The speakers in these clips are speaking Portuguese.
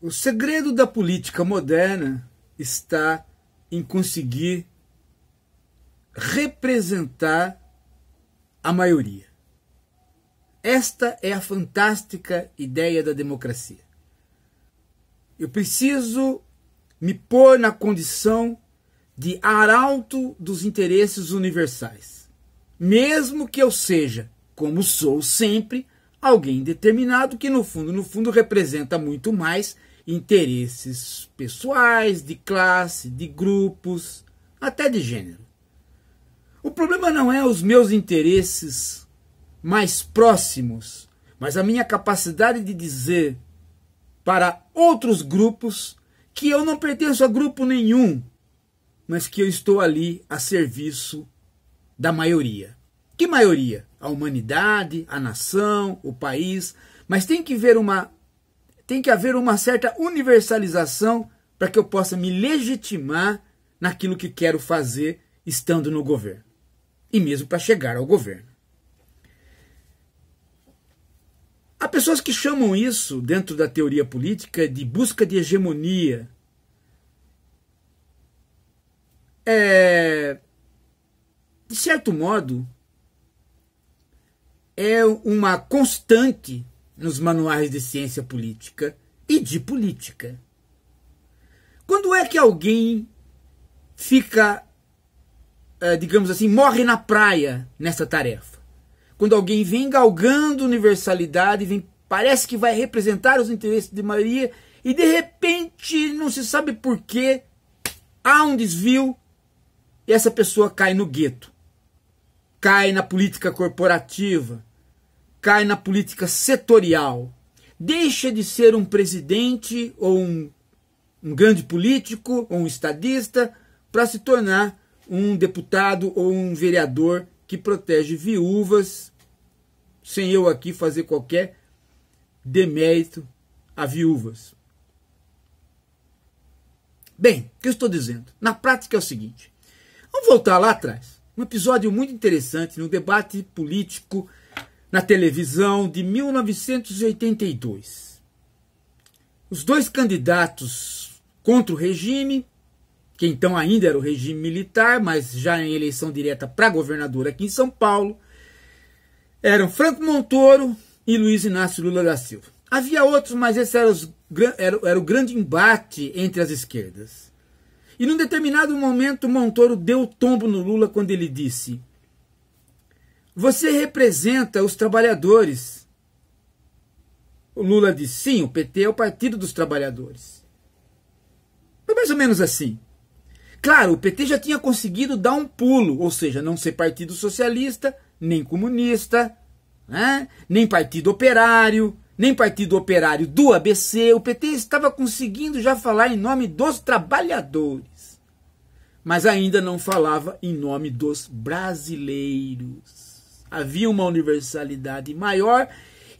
O segredo da política moderna está em conseguir representar a maioria. Esta é a fantástica ideia da democracia. Eu preciso me pôr na condição de arauto dos interesses universais, mesmo que eu seja, como sou sempre, alguém determinado que no fundo representa muito mais interesses pessoais, de classe, de grupos, até de gênero. O problema não é os meus interesses mais próximos, mas a minha capacidade de dizer para outros grupos que eu não pertenço a grupo nenhum, mas que eu estou ali a serviço da maioria. Que maioria? A humanidade, a nação, o país, mas tem que haver uma certa universalização para que eu possa me legitimar naquilo que quero fazer estando no governo, e mesmo para chegar ao governo. Há pessoas que chamam isso, dentro da teoria política, de busca de hegemonia. De certo modo, é uma constante nos manuais de ciência política e de política. Quando é que alguém fica, digamos assim, morre na praia nessa tarefa? Quando alguém vem galgando universalidade, parece que vai representar os interesses de maioria e de repente, não se sabe por quê, há um desvio. E essa pessoa cai no gueto, cai na política corporativa, cai na política setorial, deixa de ser um presidente ou um grande político ou um estadista para se tornar um deputado ou um vereador que protege viúvas, sem eu aqui fazer qualquer demérito a viúvas. Bem, o que eu estou dizendo? Na prática é o seguinte. Vamos voltar lá atrás. Um episódio muito interessante no debate político na televisão de 1982. Os dois candidatos contra o regime, que então ainda era o regime militar, mas já em eleição direta para governador aqui em São Paulo, eram Franco Montoro e Luiz Inácio Lula da Silva. Havia outros, mas esse era o grande embate entre as esquerdas. E num determinado momento, Montoro deu o tombo no Lula quando ele disse: "Você representa os trabalhadores." O Lula disse: "Sim, o PT é o partido dos trabalhadores." Foi mais ou menos assim. Claro, o PT já tinha conseguido dar um pulo, ou seja, não ser partido socialista, nem comunista, né? Nem partido operário, nem partido operário do ABC, o PT estava conseguindo já falar em nome dos trabalhadores, mas ainda não falava em nome dos brasileiros. Havia uma universalidade maior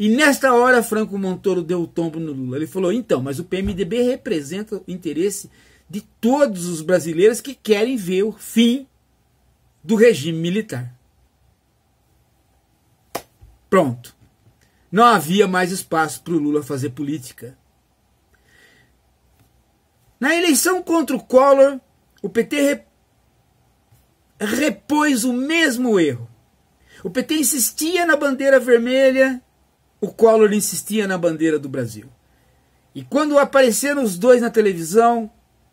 e nesta hora Franco Montoro deu o tombo no Lula. Ele falou: "Então, mas o PMDB representa o interesse de todos os brasileiros que querem ver o fim do regime militar." Pronto. Não havia mais espaço para o Lula fazer política. Na eleição contra o Collor, o PT repôs o mesmo erro. O PT insistia na bandeira vermelha, o Collor insistia na bandeira do Brasil. E quando apareceram os dois na televisão,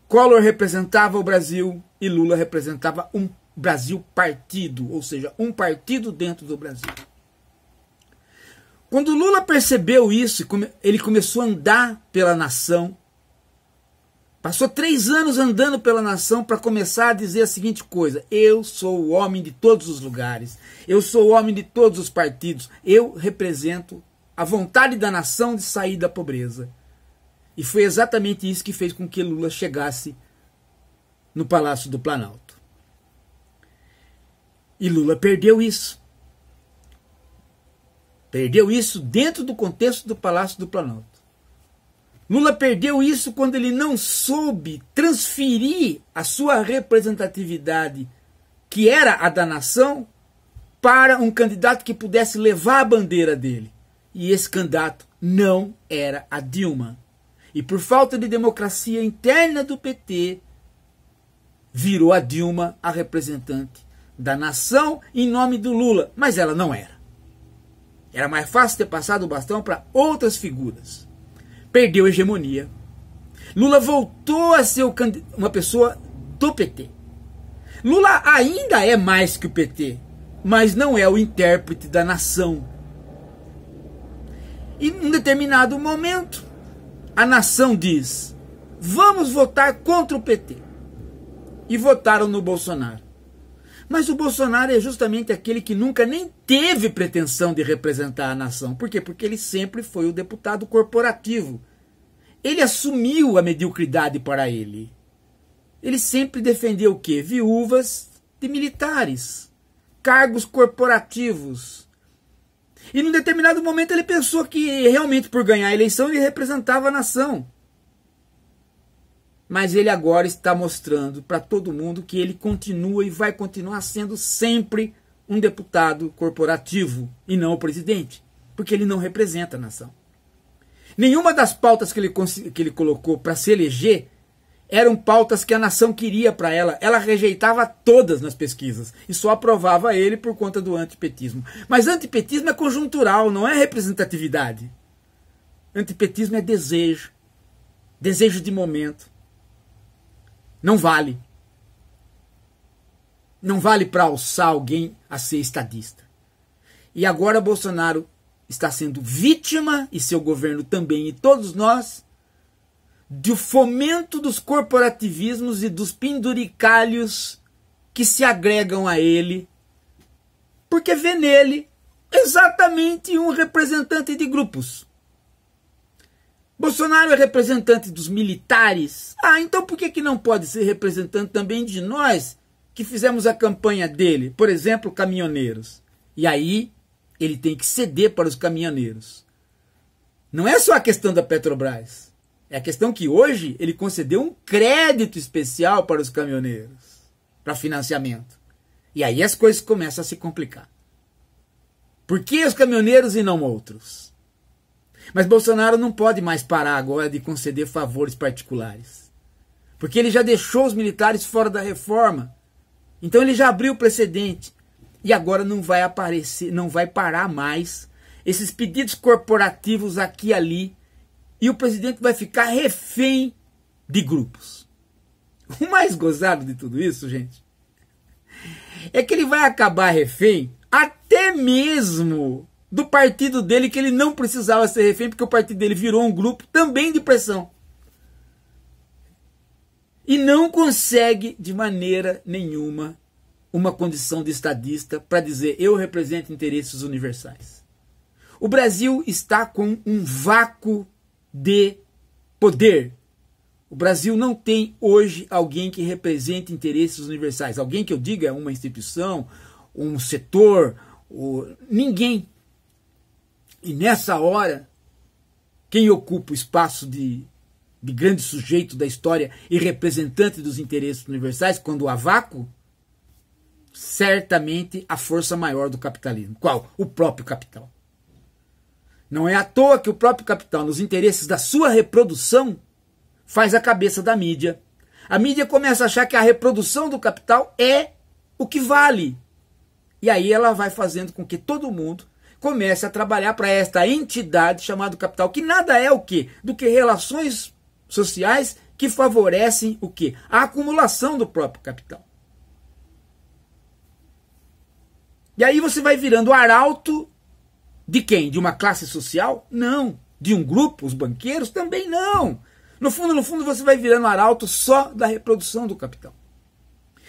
Collor representava o Brasil e Lula representava um Brasil partido, ou seja, um partido dentro do Brasil. Quando Lula percebeu isso, ele começou a andar pela nação. Passou 3 anos andando pela nação para começar a dizer a seguinte coisa: eu sou o homem de todos os lugares, eu sou o homem de todos os partidos, eu represento a vontade da nação de sair da pobreza. E foi exatamente isso que fez com que Lula chegasse no Palácio do Planalto. E Lula perdeu isso. Perdeu isso dentro do contexto do Palácio do Planalto. Lula perdeu isso quando ele não soube transferir a sua representatividade, que era a da nação, para um candidato que pudesse levar a bandeira dele. E esse candidato não era a Dilma. E por falta de democracia interna do PT, virou a Dilma a representante da nação em nome do Lula. Mas ela não era. Era mais fácil ter passado o bastão para outras figuras. Perdeu a hegemonia. Lula voltou a ser uma pessoa do PT. Lula ainda é mais que o PT, mas não é o intérprete da nação. E em um determinado momento, a nação diz, vamos votar contra o PT. E votaram no Bolsonaro. Mas o Bolsonaro é justamente aquele que nunca nem teve pretensão de representar a nação. Por quê? Porque ele sempre foi o deputado corporativo. Ele assumiu a mediocridade para ele. Ele sempre defendeu o quê? Viúvas de militares, cargos corporativos. E num determinado momento ele pensou que realmente por ganhar a eleição ele representava a nação. Mas ele agora está mostrando para todo mundo que ele continua e vai continuar sendo sempre um deputado corporativo e não o presidente, porque ele não representa a nação. Nenhuma das pautas que ele colocou para se eleger eram pautas que a nação queria para ela. Ela rejeitava todas nas pesquisas e só aprovava ele por conta do antipetismo. Mas antipetismo é conjuntural, não é representatividade. Antipetismo é desejo, desejo de momento. Não vale. Não vale para alçar alguém a ser estadista. E agora Bolsonaro está sendo vítima, e seu governo também, e todos nós, do fomento dos corporativismos e dos penduricalhos que se agregam a ele, porque vê nele exatamente um representante de grupos. Bolsonaro é representante dos militares. Ah, então por que não pode ser representante também de nós que fizemos a campanha dele? Por exemplo, caminhoneiros. E aí ele tem que ceder para os caminhoneiros. Não é só a questão da Petrobras. É a questão que hoje ele concedeu um crédito especial para os caminhoneiros, para financiamento. E aí as coisas começam a se complicar. Por que os caminhoneiros e não outros? Mas Bolsonaro não pode mais parar agora de conceder favores particulares, porque ele já deixou os militares fora da reforma. Então ele já abriu o precedente. E agora não vai aparecer, não vai parar mais esses pedidos corporativos aqui e ali. E o presidente vai ficar refém de grupos. O mais gozado de tudo isso, gente, é que ele vai acabar refém até mesmo do partido dele, que ele não precisava ser refém, porque o partido dele virou um grupo também de pressão. E não consegue de maneira nenhuma uma condição de estadista para dizer eu represento interesses universais. O Brasil está com um vácuo de poder. O Brasil não tem hoje alguém que represente interesses universais. Alguém que eu diga é uma instituição, um setor, ninguém. E nessa hora, quem ocupa o espaço de grande sujeito da história e representante dos interesses universais, quando há vácuo, certamente a força maior do capitalismo. Qual? O próprio capital. Não é à toa que o próprio capital, nos interesses da sua reprodução, faz a cabeça da mídia. A mídia começa a achar que a reprodução do capital é o que vale. E aí ela vai fazendo com que todo mundo comece a trabalhar para esta entidade chamada capital, que nada é o quê? Do que relações sociais que favorecem o quê? A acumulação do próprio capital. E aí você vai virando arauto. De quem? De uma classe social? Não. De um grupo? Os banqueiros? Também não. No fundo, você vai virando arauto só da reprodução do capital.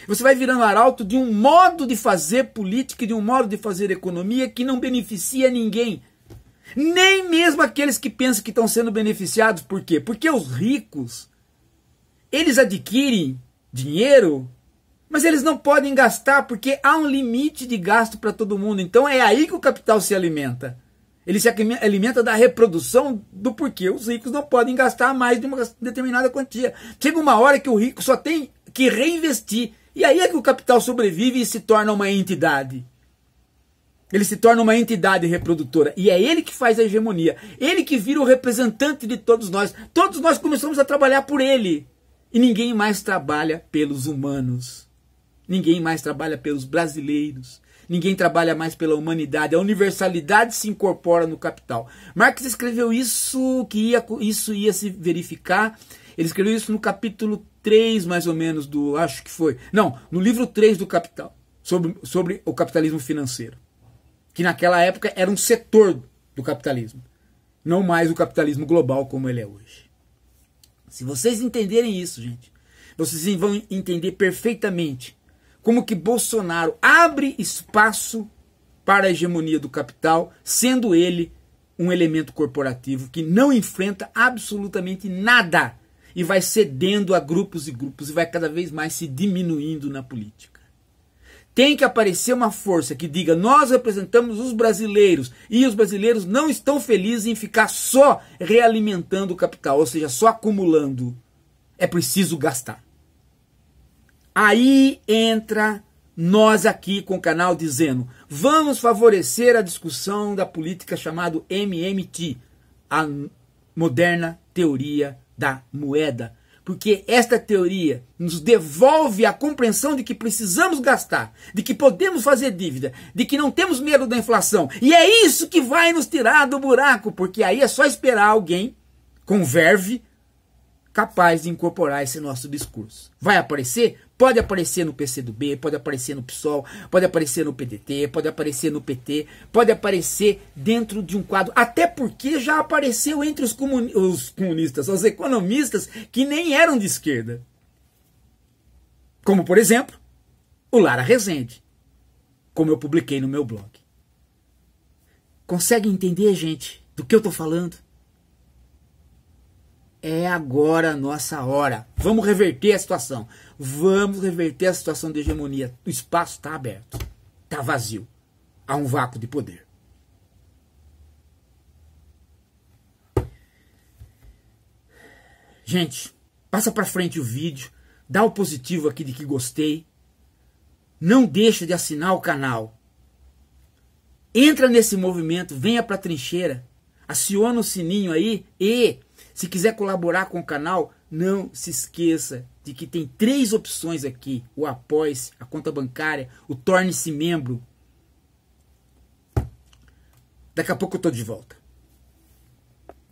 Você vai virando arauto de um modo de fazer política, de um modo de fazer economia que não beneficia ninguém. Nem mesmo aqueles que pensam que estão sendo beneficiados. Por quê? Porque os ricos, eles adquirem dinheiro, mas eles não podem gastar porque há um limite de gasto para todo mundo. Então é aí que o capital se alimenta. Ele se alimenta da reprodução do porquê os ricos não podem gastar mais de uma determinada quantia. Chega uma hora que o rico só tem que reinvestir. E aí é que o capital sobrevive e se torna uma entidade. Ele se torna uma entidade reprodutora. E é ele que faz a hegemonia. Ele que vira o representante de todos nós. Todos nós começamos a trabalhar por ele. E ninguém mais trabalha pelos humanos. Ninguém mais trabalha pelos brasileiros. Ninguém trabalha mais pela humanidade. A universalidade se incorpora no capital. Marx escreveu isso, isso ia se verificar. Ele escreveu isso no capítulo 3, mais ou menos, do... Acho que foi... Não, no livro 3 do Capital. Sobre o capitalismo financeiro. Que naquela época era um setor do capitalismo, não mais o capitalismo global como ele é hoje. Se vocês entenderem isso, gente, vocês vão entender perfeitamente como que Bolsonaro abre espaço para a hegemonia do capital, sendo ele um elemento corporativo que não enfrenta absolutamente nada e vai cedendo a grupos e grupos e vai cada vez mais se diminuindo na política. Tem que aparecer uma força que diga, nós representamos os brasileiros, e os brasileiros não estão felizes em ficar só realimentando o capital, ou seja, só acumulando. É preciso gastar. Aí entra nós aqui com o canal dizendo, vamos favorecer a discussão da política chamada MMT, a Moderna Teoria da Moeda. Porque esta teoria nos devolve a compreensão de que precisamos gastar, de que podemos fazer dívida, de que não temos medo da inflação. E é isso que vai nos tirar do buraco, porque aí é só esperar alguém com verve capaz de incorporar esse nosso discurso. Vai aparecer? Pode aparecer no PCdoB, pode aparecer no PSOL, pode aparecer no PDT, pode aparecer no PT, pode aparecer dentro de um quadro, até porque já apareceu entre os comunistas, os economistas que nem eram de esquerda. Como, por exemplo, o Lara Resende, como eu publiquei no meu blog. Consegue entender, gente, do que eu estou falando? É agora a nossa hora. Vamos reverter a situação. Vamos reverter a situação de hegemonia. O espaço está aberto. Está vazio. Há um vácuo de poder. Gente, passa para frente o vídeo. Dá o positivo aqui de que gostei. Não deixa de assinar o canal. Entra nesse movimento. Venha para a trincheira. Aciona o sininho aí e... Se quiser colaborar com o canal, não se esqueça de que tem 3 opções aqui. O apoie-se, a conta bancária, o torne-se membro. Daqui a pouco eu estou de volta.